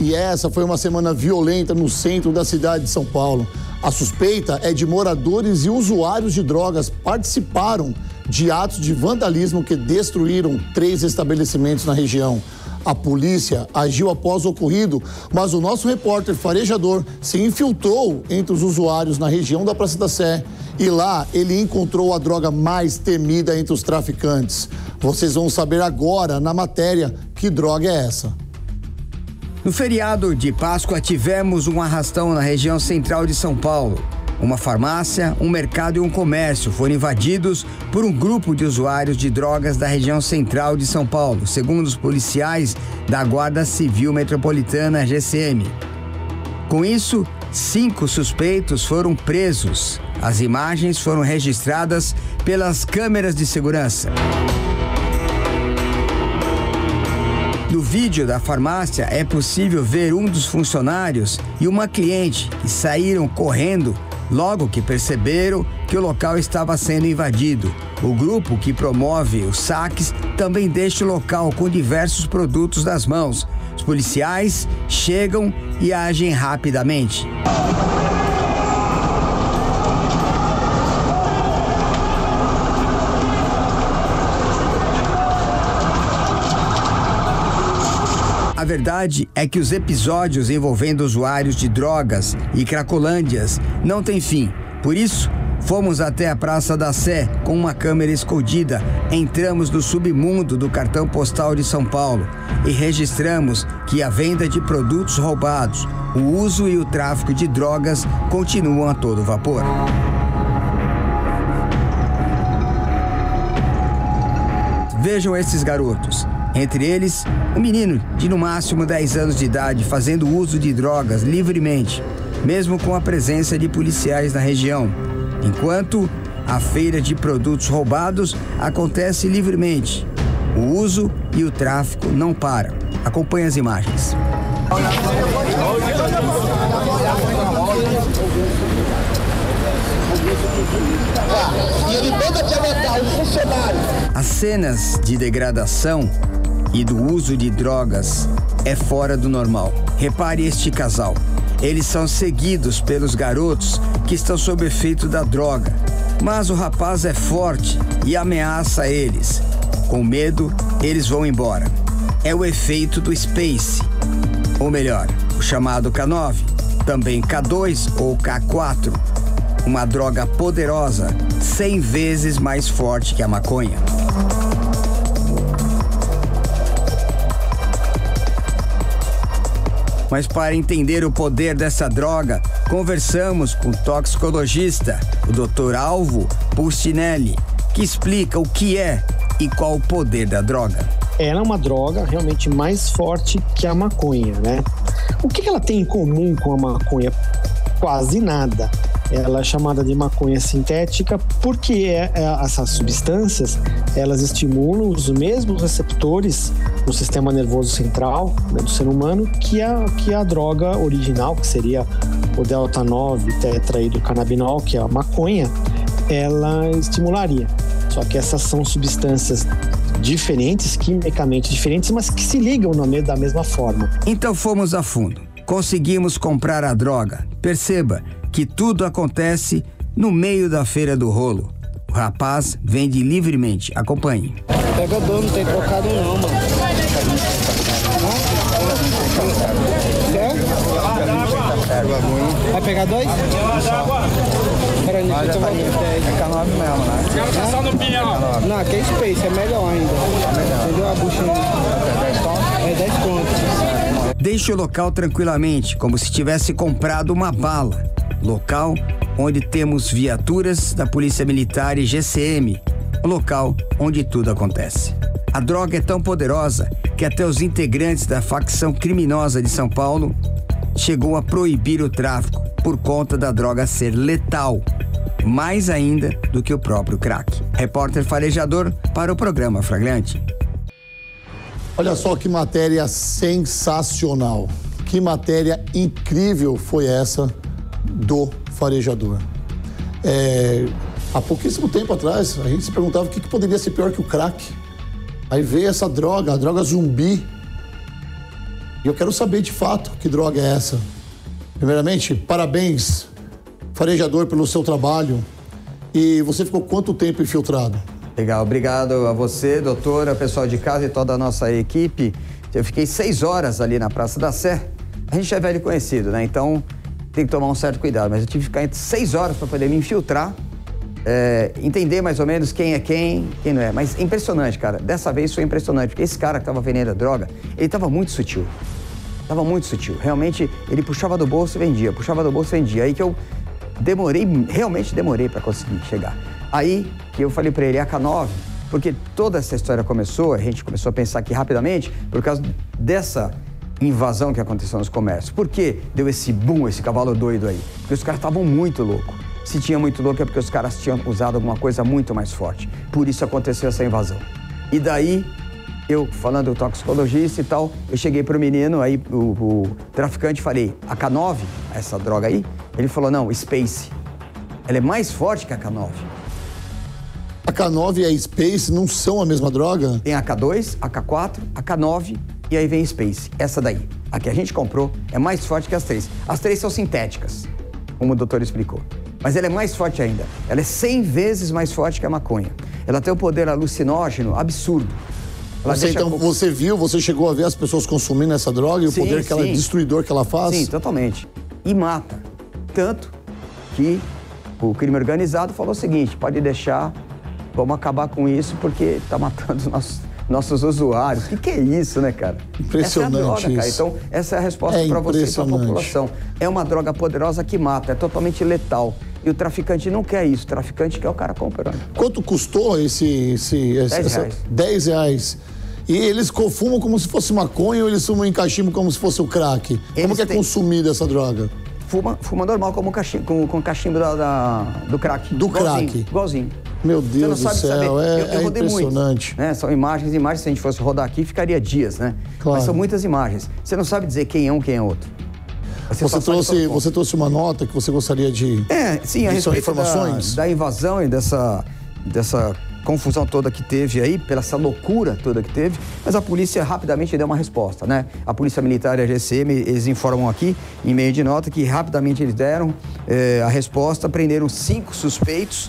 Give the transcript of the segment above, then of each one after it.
E essa foi uma semana violenta no centro da cidade de São Paulo. A suspeita é de moradores e usuários de drogas participaram de atos de vandalismo que destruíram 3 estabelecimentos na região. A polícia agiu após o ocorrido, mas o nosso repórter farejador se infiltrou entre os usuários na região da Praça da Sé. E lá ele encontrou a droga mais temida entre os traficantes. Vocês vão saber agora, na matéria, que droga é essa. No feriado de Páscoa tivemos um arrastão na região central de São Paulo. Uma farmácia, um mercado e um comércio foram invadidos por um grupo de usuários de drogas da região central de São Paulo, segundo os policiais da Guarda Civil Metropolitana, GCM. Com isso, 5 suspeitos foram presos. As imagens foram registradas pelas câmeras de segurança. No vídeo da farmácia é possível ver um dos funcionários e uma cliente que saíram correndo logo que perceberam que o local estava sendo invadido. O grupo que promove os saques também deixa o local com diversos produtos nas mãos. Os policiais chegam e agem rapidamente. A verdade é que os episódios envolvendo usuários de drogas e cracolândias não têm fim. Por isso, fomos até a Praça da Sé com uma câmera escondida. Entramos no submundo do cartão postal de São Paulo e registramos que a venda de produtos roubados, o uso e o tráfico de drogas continuam a todo vapor. Vejam esses garotos. Entre eles, um menino de no máximo 10 anos de idade fazendo uso de drogas livremente, mesmo com a presença de policiais na região. Enquanto a feira de produtos roubados acontece livremente, o uso e o tráfico não param. Acompanhe as imagens. As cenas de degradação e do uso de drogas é fora do normal. Repare este casal. Eles são seguidos pelos garotos que estão sob efeito da droga. Mas o rapaz é forte e ameaça eles. Com medo, eles vão embora. É o efeito do Space. Ou melhor, o chamado K9, também K2 ou K4. Uma droga poderosa, 100 vezes mais forte que a maconha. Mas para entender o poder dessa droga, conversamos com o toxicologista, o Dr. Alvo Puccinelli, que explica o que é e qual o poder da droga. Ela é uma droga realmente mais forte que a maconha, né? O que ela tem em comum com a maconha? Quase nada. Ela é chamada de maconha sintética porque essas substâncias, elas estimulam os mesmos receptores no sistema nervoso central, né, do ser humano que a droga original, que seria o delta 9 tetraidrocanabinol, que é a maconha, ela estimularia. Só que essas são substâncias diferentes, quimicamente diferentes, mas que se ligam da mesma forma. Então fomos a fundo. Conseguimos comprar a droga. Perceba que tudo acontece no meio da feira do rolo. O rapaz vende livremente. Acompanhe. Pega dono, não tem trocado não, mano. Vai pegar 2? Peraí, deixa eu ver. Não, que é Space, é melhor ainda. Entendeu? A buchinha é 10 contos. Deixe o local tranquilamente, como se tivesse comprado uma bala. Local onde temos viaturas da Polícia Militar e GCM, local onde tudo acontece. A droga é tão poderosa que até os integrantes da facção criminosa de São Paulo chegou a proibir o tráfico por conta da droga ser letal, mais ainda do que o próprio crack. Repórter Farejador para o programa Flagrante. Olha só que matéria sensacional, que matéria incrível foi essa do farejador. Há pouquíssimo tempo atrás, a gente se perguntava o que poderia ser pior que o crack. Aí veio essa droga, a droga zumbi. E eu quero saber de fato que droga é essa. Primeiramente, parabéns, farejador, pelo seu trabalho. E você ficou quanto tempo infiltrado? Legal, obrigado a você, doutora, pessoal de casa e toda a nossa equipe. Eu fiquei 6 horas ali na Praça da Sé. A gente é velho e conhecido, né? Então tem que tomar um certo cuidado. Mas eu tive que ficar entre 6 horas para poder me infiltrar, entender mais ou menos quem é quem não é. Mas impressionante, cara. Dessa vez foi impressionante, porque esse cara que estava vendendo a droga, ele estava muito sutil. Tava muito sutil. Realmente, ele puxava do bolso e vendia, puxava do bolso e vendia. Aí que eu demorei, realmente demorei para conseguir chegar. Aí que eu falei para ele, a K9, porque toda essa história começou, a gente começou a pensar aqui rapidamente, por causa dessa invasão que aconteceu nos comércios. Por que deu esse boom, esse cavalo doido aí? Porque os caras estavam muito loucos. Se tinha muito louco é porque os caras tinham usado alguma coisa muito mais forte. Por isso aconteceu essa invasão. E daí, eu falando toxicologista e tal, eu cheguei pro menino, aí o traficante, falei, a K9, essa droga aí? Ele falou, não, Space. Ela é mais forte que a K9. A K9 e a Space não são a mesma droga? Tem a K2, a K4, a K9 e aí vem a Space. Essa daí, a que a gente comprou, é mais forte que as três. As três são sintéticas, como o doutor explicou. Mas ela é mais forte ainda. Ela é 100 vezes mais forte que a maconha. Ela tem um poder alucinógeno absurdo. Você viu, você chegou a ver as pessoas consumindo essa droga e o poder que ela é destruidor que ela faz? Sim, totalmente. E mata. Tanto que o crime organizado falou o seguinte, pode deixar, vamos acabar com isso porque tá matando nossos usuários. O que é isso, né, cara? Impressionante. Essa é a droga, cara. Então, essa é a resposta para você e para a população. É uma droga poderosa que mata, é totalmente letal. E o traficante não quer isso, o traficante quer o cara comprando. Quanto custou esse 10 reais. E eles cofumam como se fosse maconha ou eles fumam em cachimbo como se fosse o crack? Como que é consumida essa droga? Fuma normal como cachimbo, com cachimbo do crack. Do crack. Igualzinho. Meu Deus do céu, é impressionante. Muito, né? São imagens, se a gente fosse rodar aqui, ficaria dias, né? Claro. Mas são muitas imagens. Você não sabe dizer quem é um, quem é outro. Você trouxe uma nota que você gostaria de... sim, a respeito da invasão e dessa confusão toda que teve aí, pela essa loucura toda que teve, mas a polícia rapidamente deu uma resposta, né? A Polícia Militar e a GCM, eles informam aqui, em meio de nota, que rapidamente eles deram a resposta, prenderam 5 suspeitos,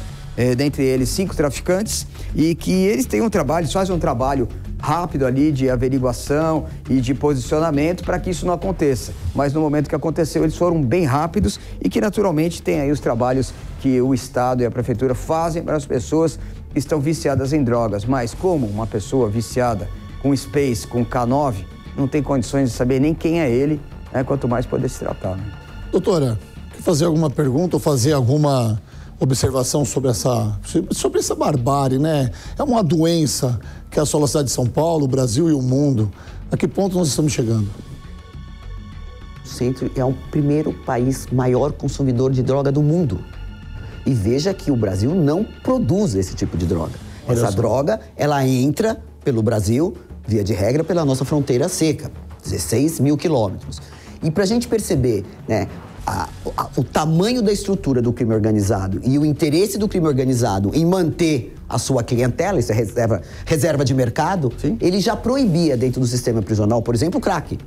dentre eles 5 traficantes, e que eles têm um trabalho, fazem um trabalho rápido ali de averiguação e de posicionamento para que isso não aconteça. Mas no momento que aconteceu, eles foram bem rápidos e que naturalmente tem aí os trabalhos que o Estado e a Prefeitura fazem para as pessoas que estão viciadas em drogas. Mas como uma pessoa viciada com Space, com K9, não tem condições de saber nem quem é ele, né? Quanto mais poder se tratar. Né? Doutora, quer fazer alguma pergunta ou fazer alguma observação sobre essa barbárie, né? É uma doença que assola a cidade de São Paulo, o Brasil e o mundo. A que ponto nós estamos chegando? O Centro é o primeiro país maior consumidor de droga do mundo. E veja que o Brasil não produz esse tipo de droga. Essa droga, ela entra pelo Brasil, via de regra, pela nossa fronteira seca, 16.000 quilômetros. E para a gente perceber, né, o tamanho da estrutura do crime organizado e o interesse do crime organizado em manter a sua clientela, isso é reserva de mercado, sim, ele já proibia dentro do sistema prisional, por exemplo, o crack.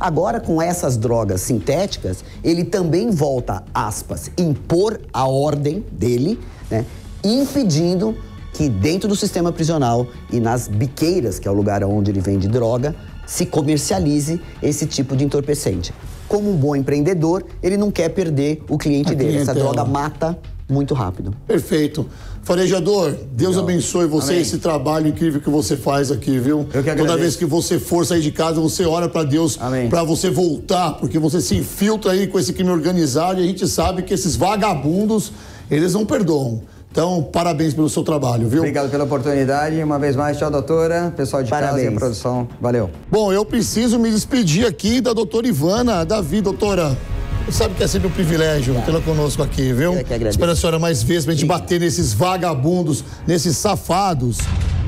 Agora, com essas drogas sintéticas, ele também volta, aspas, impor a ordem dele, né, impedindo que dentro do sistema prisional e nas biqueiras, que é o lugar onde ele vende droga, se comercialize esse tipo de entorpecente. Como um bom empreendedor, ele não quer perder o cliente dele. Essa droga mata muito rápido. Perfeito. Farejador, Deus abençoe você e esse trabalho incrível que você faz aqui, viu? Eu que agradeço. Toda vez que você for sair de casa, você ora para Deus para você voltar, porque você se infiltra aí com esse crime organizado e a gente sabe que esses vagabundos, eles não perdoam. Então, parabéns pelo seu trabalho, viu? Obrigado pela oportunidade. Uma vez mais, tchau, doutora. Pessoal de casa e a produção, valeu. Bom, eu preciso me despedir aqui da doutora Ivana. Davi, doutora, sabe que é sempre um privilégio tê-la conosco aqui, viu? Eu que agradeço. Espero a senhora mais vezes pra gente bater nesses vagabundos, nesses safados.